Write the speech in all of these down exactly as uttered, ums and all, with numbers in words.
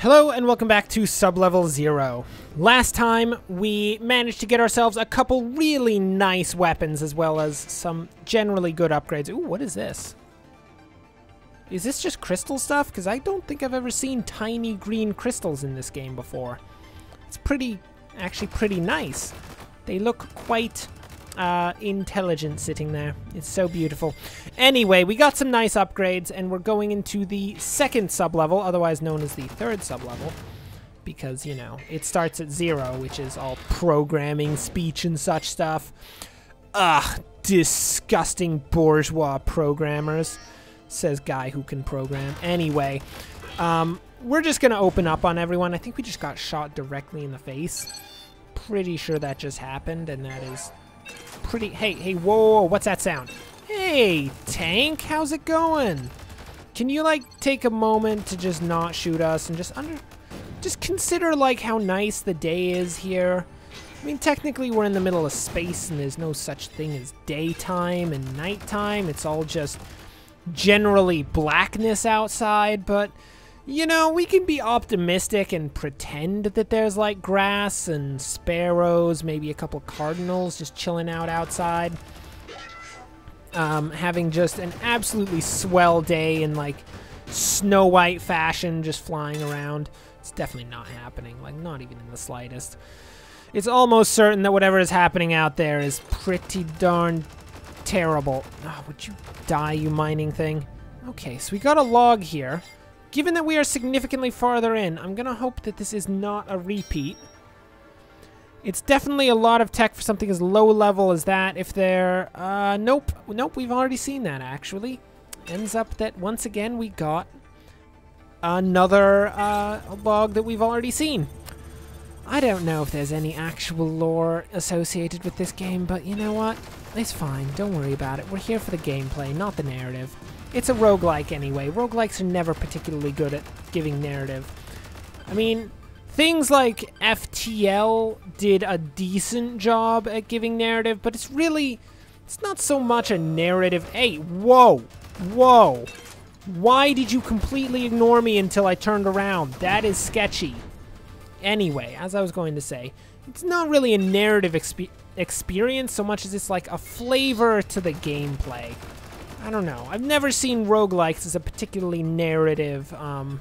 Hello and welcome back to Sublevel Zero. Last time we managed to get ourselves a couple really nice weapons as well as some generally good upgrades. Ooh, what is this? Is this just crystal stuff? Because I don't think I've ever seen tiny green crystals in this game before. It's pretty, actually pretty nice. They look quite uh, intelligent sitting there. It's so beautiful. Anyway, we got some nice upgrades and we're going into the second sublevel, otherwise known as the third sublevel, because, you know, it starts at zero, which is all programming, speech and such stuff. Ugh, disgusting bourgeois programmers, says guy who can program. Anyway, um, we're just gonna open up on everyone. I think we just got shot directly in the face. Pretty sure that just happened, and that is pretty... Hey, hey, whoa, whoa, what's that sound? Hey, tank, how's it going? Can you, like, take a moment to just not shoot us and just under... Just consider, like, how nice the day is here. I mean, technically, we're in the middle of space, and there's no such thing as daytime and nighttime. It's all just generally blackness outside, but... You know, we can be optimistic and pretend that there's, like, grass and sparrows, maybe a couple cardinals just chilling out outside. Um, having just an absolutely swell day in, like, Snow White fashion, just flying around. It's definitely not happening, like, not even in the slightest. It's almost certain that whatever is happening out there is pretty darn terrible. Oh, would you die, you mining thing? Okay, so we got a log here. Given that we are significantly farther in, I'm gonna hope that this is not a repeat. It's definitely a lot of tech for something as low level as that. If they're... Uh, nope. Nope, we've already seen that, actually. Ends up that, once again, we got another uh, log that we've already seen. I don't know if there's any actual lore associated with this game, but you know what? It's fine. Don't worry about it. We're here for the gameplay, not the narrative. It's a roguelike anyway. Roguelikes are never particularly good at giving narrative. I mean, things like F T L did a decent job at giving narrative, but it's really, it's not so much a narrative. Hey, whoa, whoa. Why did you completely ignore me until I turned around? That is sketchy. Anyway, as I was going to say, it's not really a narrative exp- experience so much as it's like a flavor to the gameplay. I don't know. I've never seen roguelikes as a particularly narrative um,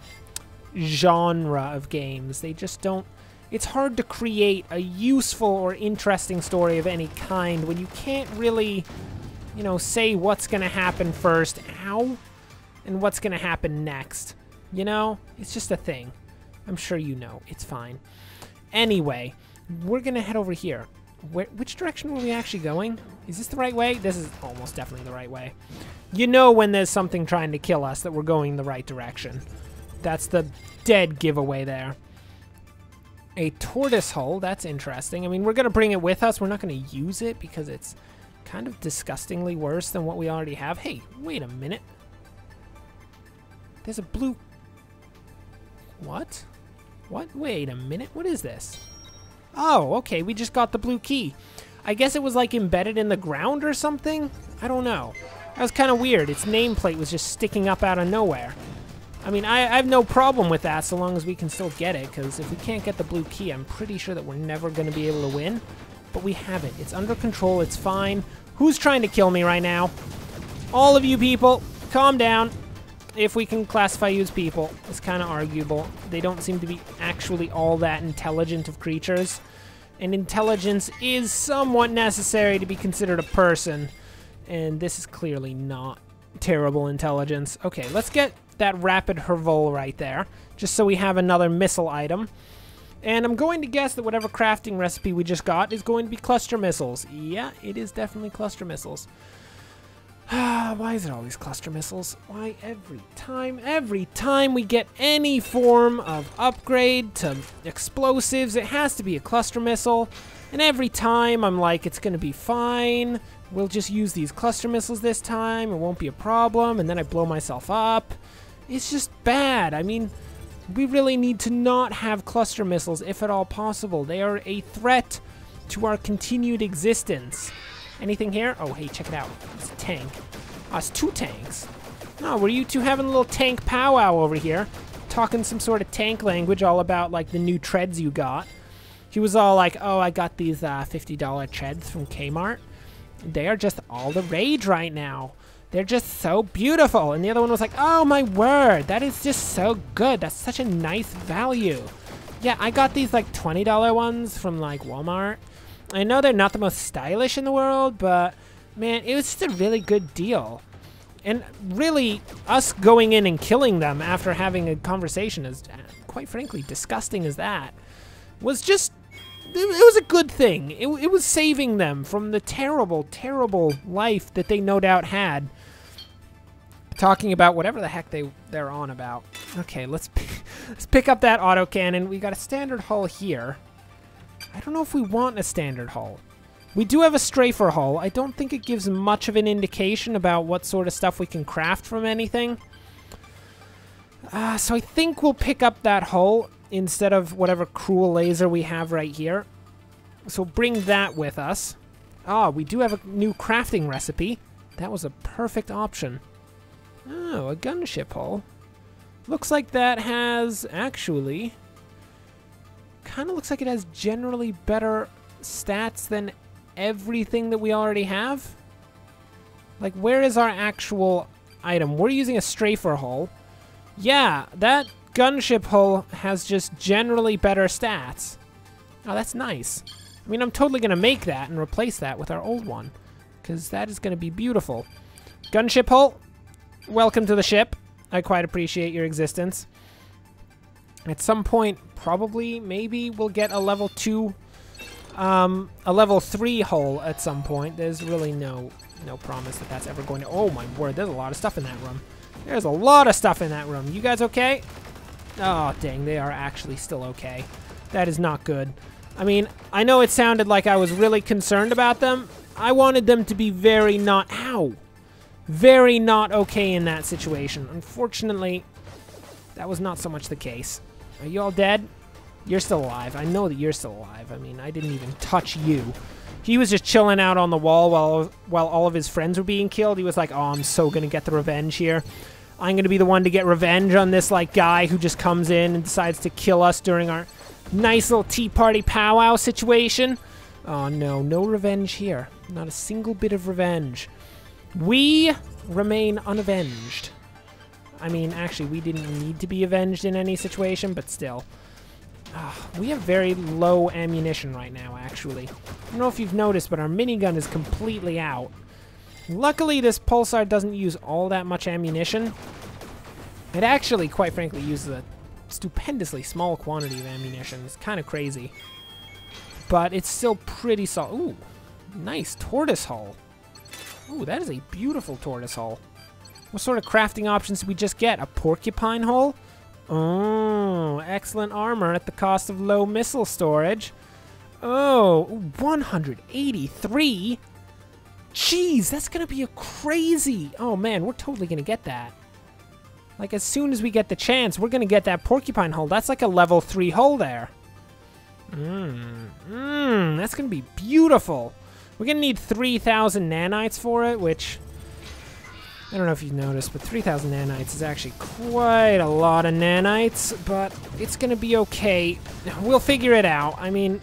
genre of games. They just don't... It's hard to create a useful or interesting story of any kind when you can't really, you know, say what's going to happen first, ow, and what's going to happen next. You know? It's just a thing. I'm sure you know. It's fine. Anyway, we're going to head over here. Where, which direction were we actually going? Is this the right way? This is almost definitely the right way. You know when there's something trying to kill us that we're going the right direction. That's the dead giveaway there. A tortoise hull, that's interesting. I mean, we're going to bring it with us. We're not going to use it because it's kind of disgustingly worse than what we already have. Hey, wait a minute. There's a blue... What? What? Wait a minute. What is this? Oh, okay, we just got the blue key. I guess it was, like, embedded in the ground or something? I don't know. That was kind of weird. Its nameplate was just sticking up out of nowhere. I mean, I, I have no problem with that so long as we can still get it, because if we can't get the blue key, I'm pretty sure that we're never going to be able to win. But we have it. It's under control. It's fine. Who's trying to kill me right now? All of you people, calm down. If we can classify you as people, it's kind of arguable. They don't seem to be actually all that intelligent of creatures. And intelligence is somewhat necessary to be considered a person. And this is clearly not terrible intelligence. Okay, let's get that rapid hervol right there, just so we have another missile item. And I'm going to guess that whatever crafting recipe we just got is going to be cluster missiles. Yeah, it is definitely cluster missiles. Why is it always cluster missiles? Why every time, every time we get any form of upgrade to explosives, it has to be a cluster missile. And every time I'm like, it's going to be fine. We'll just use these cluster missiles this time. It won't be a problem. And then I blow myself up. It's just bad. I mean, we really need to not have cluster missiles, if at all possible. They are a threat to our continued existence. Anything here? Oh, hey, check it out. It's a tank. Oh, it's two tanks. Oh, were you two having a little tank powwow over here? talking some sort of tank language all about like the new treads you got. She was all like, oh, I got these uh, fifty dollar treads from Kmart. They are just all the rage right now. They're just so beautiful. And the other one was like, oh my word, that is just so good. That's such a nice value. Yeah, I got these like twenty dollar ones from like Walmart. I know they're not the most stylish in the world, but man, it was just a really good deal. And really, us going in and killing them after having a conversation, as quite frankly disgusting as that, was just, it was a good thing. It, it was saving them from the terrible, terrible life that they no doubt had. Talking about whatever the heck they, they're on about. Okay, let's, let's pick up that autocannon. We got a standard hull here. I don't know if we want a standard hull. We do have a strafer hull. I don't think it gives much of an indication about what sort of stuff we can craft from anything. Uh, so I think we'll pick up that hull instead of whatever cruel laser we have right here. So bring that with us. Ah, we do have a new crafting recipe. That was a perfect option. Oh, a gunship hull. Looks like that has actually... kind of looks like it has generally better stats than everything that we already have. Like, where is our actual item? We're using a strafer hull. Yeah, that gunship hull has just generally better stats. Oh, that's nice. I mean, I'm totally going to make that and replace that with our old one, because that is going to be beautiful. Gunship hull, welcome to the ship. I quite appreciate your existence. At some point, probably, maybe, we'll get a level two, um, a level three hull at some point. There's really no, no promise that that's ever going to... Oh my word, there's a lot of stuff in that room. There's a lot of stuff in that room. You guys okay? Oh, dang, they are actually still okay. That is not good. I mean, I know it sounded like I was really concerned about them. I wanted them to be very not... Ow! Very not okay in that situation. Unfortunately, that was not so much the case. Are you all dead? You're still alive. I know that you're still alive. I mean, I didn't even touch you. He was just chilling out on the wall while while all of his friends were being killed. He was like, oh, I'm so gonna get the revenge here. I'm gonna be the one to get revenge on this, like, guy who just comes in and decides to kill us during our nice little tea party powwow situation. Oh, no. No revenge here. Not a single bit of revenge. We remain unavenged. I mean, actually, we didn't need to be avenged in any situation, but still. Uh, we have very low ammunition right now, actually. I don't know if you've noticed, but our minigun is completely out. Luckily, this Pulsar doesn't use all that much ammunition. It actually, quite frankly, uses a stupendously small quantity of ammunition. It's kind of crazy. But it's still pretty solid. Ooh, nice tortoise hull. Ooh, that is a beautiful tortoise hull. What sort of crafting options did we just get? A porcupine hull? Oh, excellent armor at the cost of low missile storage. Oh, one hundred eighty-three? Jeez, that's gonna be a crazy... Oh man, we're totally gonna get that. Like, as soon as we get the chance, we're gonna get that porcupine hull. That's like a level three hull there. Mmm, mmm, that's gonna be beautiful. We're gonna need three thousand nanites for it, which... I don't know if you've noticed, but three thousand nanites is actually quite a lot of nanites, but it's going to be okay. We'll figure it out. I mean,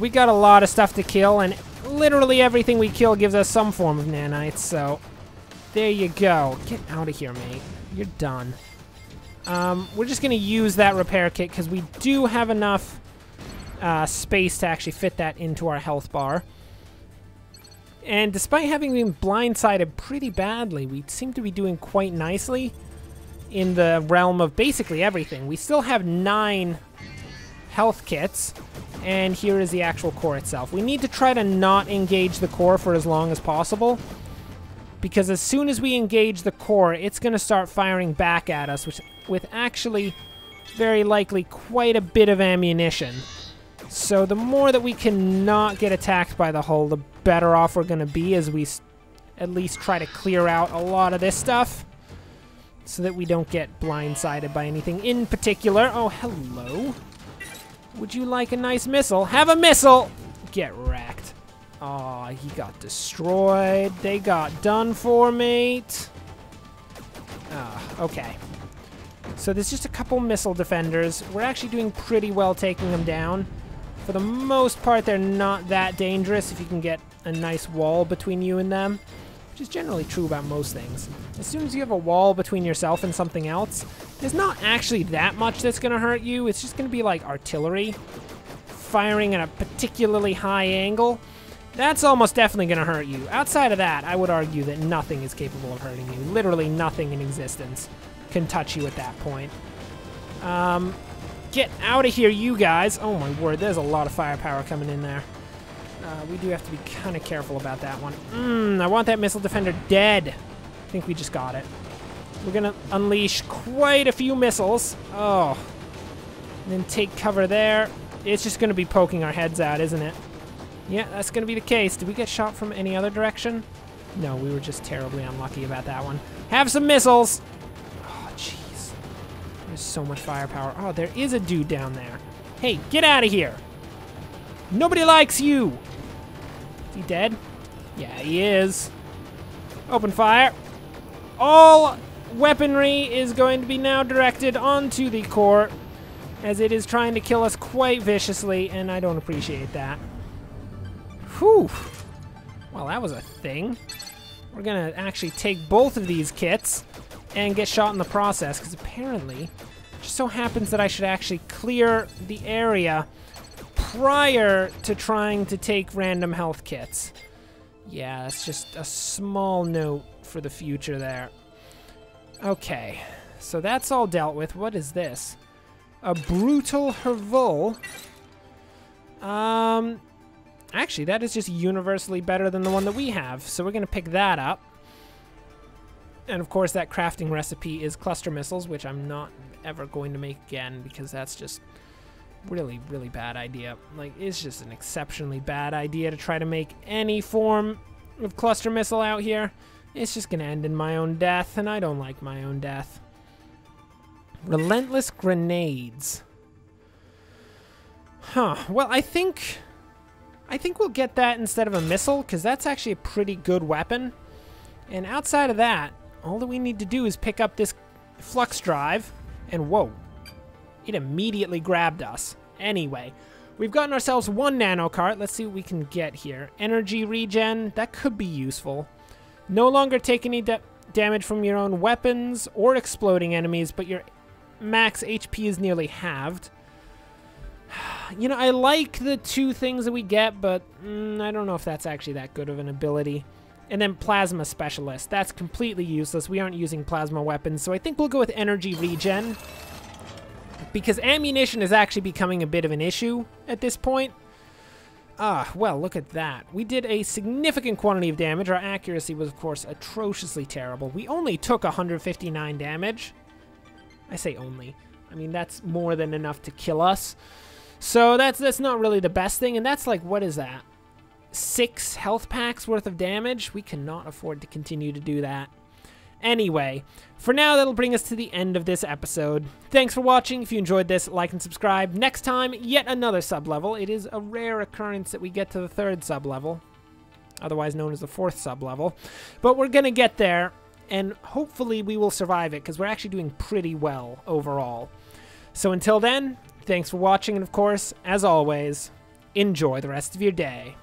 we got a lot of stuff to kill, and literally everything we kill gives us some form of nanites, so there you go. Get out of here, mate. You're done. Um, we're just going to use that repair kit because we do have enough uh, space to actually fit that into our health bar. And despite having been blindsided pretty badly, we seem to be doing quite nicely in the realm of basically everything. We still have nine health kits, and here is the actual core itself. We need to try to not engage the core for as long as possible, because as soon as we engage the core, it's going to start firing back at us, which, with actually very likely quite a bit of ammunition. So the more that we cannot get attacked by the hull, the better off we're going to be as we s at least try to clear out a lot of this stuff so that we don't get blindsided by anything in particular. Oh, hello. Would you like a nice missile? Have a missile! Get wrecked. Aw, he got destroyed. They got done for, mate. Ah, okay. So there's just a couple missile defenders. We're actually doing pretty well taking them down. For the most part, they're not that dangerous if you can get a nice wall between you and them, which is generally true about most things. As soon as you have a wall between yourself and something else, there's not actually that much that's going to hurt you. It's just going to be like artillery firing at a particularly high angle. That's almost definitely going to hurt you. Outside of that, I would argue that nothing is capable of hurting you. Literally nothing in existence can touch you at that point. Um, get out of here, you guys. Oh my word, there's a lot of firepower coming in there. Uh, we do have to be kind of careful about that one. Mmm, I want that missile defender dead. I think we just got it. We're going to unleash quite a few missiles. Oh. And then take cover there. It's just going to be poking our heads out, isn't it? Yeah, that's going to be the case. Did we get shot from any other direction? No, we were just terribly unlucky about that one. Have some missiles! Oh, jeez. There's so much firepower. Oh, there is a dude down there. Hey, get out of here! Nobody likes you! Is he dead? Yeah, he is. Open fire. All weaponry is going to be now directed onto the corps, as it is trying to kill us quite viciously, and I don't appreciate that. Whew. Well, that was a thing. We're gonna actually take both of these kits and get shot in the process, because apparently it just so happens that I should actually clear the area prior to trying to take random health kits. Yeah, that's just a small note for the future there. Okay, so that's all dealt with. What is this? A brutal Hervul. Um... Actually, that is just universally better than the one that we have, so we're going to pick that up. And of course, that crafting recipe is cluster missiles, which I'm not ever going to make again, because that's just really, really bad idea. Like, it's just an exceptionally bad idea to try to make any form of cluster missile out here. It's just going to end in my own death, and I don't like my own death. Relentless grenades. Huh. Well, I think... I think we'll get that instead of a missile, because that's actually a pretty good weapon. And outside of that, all that we need to do is pick up this flux drive, and whoa, it immediately grabbed us. Anyway, we've gotten ourselves one nano cart. Let's see what we can get here. Energy regen, that could be useful. No longer take any da- damage from your own weapons or exploding enemies, but your max H P is nearly halved. You know, I like the two things that we get, but mm, I don't know if that's actually that good of an ability. And then Plasma Specialist. That's completely useless. We aren't using plasma weapons, so I think we'll go with Energy Regen. Because ammunition is actually becoming a bit of an issue at this point. Ah, well, look at that. We did a significant quantity of damage. Our accuracy was, of course, atrociously terrible. We only took one hundred fifty-nine damage. I say only. I mean, that's more than enough to kill us. So that's that's not really the best thing, and that's like, what is that? Six health packs worth of damage? We cannot afford to continue to do that. Anyway, for now, that'll bring us to the end of this episode. Thanks for watching. If you enjoyed this, like and subscribe. Next time, yet another sublevel. It is a rare occurrence that we get to the third sublevel, otherwise known as the fourth sublevel. But we're going to get there, and hopefully we will survive it, because we're actually doing pretty well overall. So until then... thanks for watching, and of course, as always, enjoy the rest of your day.